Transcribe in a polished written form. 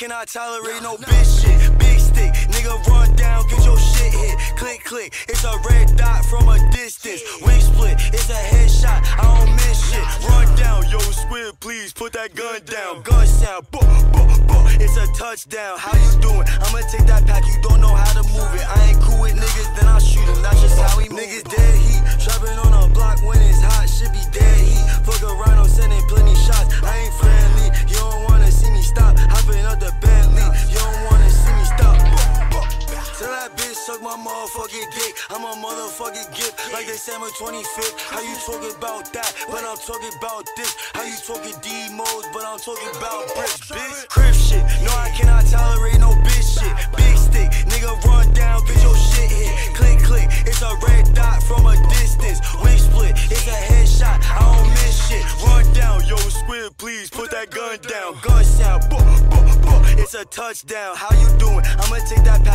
cannot tolerate no bitch shit. Big stick, nigga run down, get your shit hit. Click, click, it's a red dot from a distance. Wing split, it's a headshot, I don't miss shit. Run down, yo, Squid, please put that gun down. Gun sound, boom, boom, boom, it's a touchdown. How you doing? I'ma take that pack, you don't know how to move it. I ain't cool with niggas, then I'll shoot them. That's just how we move. Niggas dead heat, trapping on a block when it's hot, should be dead heat. Fuck around, I'm sending plenty shots. I ain't friendly, you don't wanna see me stop. Hopping up the Bentley, you don't wanna see me stop. Tell that bitch suck my motherfucking dick. I'm a motherfucking gift, like December 25th. How you talking about that, but I'm talking about this. How you talking D-modes, but I'm talking about bricks, bitch. Crip shit, no I cannot tolerate no bitch shit. Big stick, nigga run down, get your shit hit. Click, click, it's a red dot from a distance. Wing split, it's a headshot, I don't miss shit. Run down, yo Squid, please put that gun down. Gun sound, boom, boom, boom, it's a touchdown. How you doing? I'ma take that